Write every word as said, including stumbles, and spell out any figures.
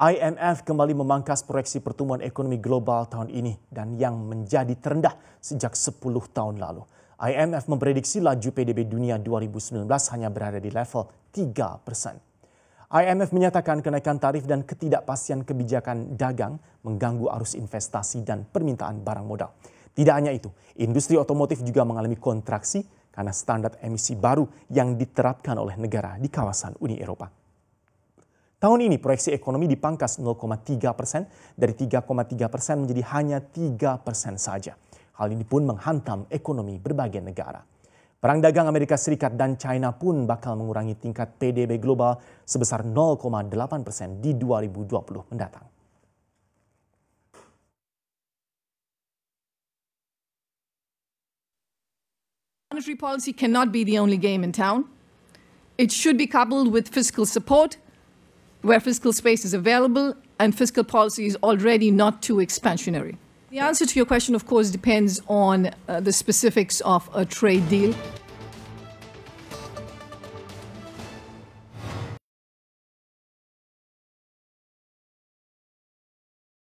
I M F kembali memangkas proyeksi pertumbuhan ekonomi global tahun ini dan yang menjadi terendah sejak sepuluh tahun lalu. I M F memprediksi laju P D B dunia dua ribu sembilan belas hanya berada di level tiga peratus. I M F menyatakan kenaikan tarif dan ketidakpastian kebijakan dagang mengganggu arus investasi dan permintaan barang modal. Tidak hanya itu, industri otomotif juga mengalami kontraksi karena standar emisi baru yang diterapkan oleh negara di kawasan Uni Eropa. Tahun ini proyeksi ekonomi dipangkas nol koma tiga persen dari tiga koma tiga persen menjadi hanya tiga persen saja. Hal ini pun menghantam ekonomi berbagai negara. Perang dagang Amerika Serikat dan China pun bakal mengurangi tingkat P D B global sebesar nol koma delapan persen di dua ribu dua puluh mendatang. Monetary policy cannot be the only game in town. It should be coupled with fiscal support, where fiscal space is available and fiscal policy is already not too expansionary. The answer to your question, of course, depends on uh, the specifics of a trade deal.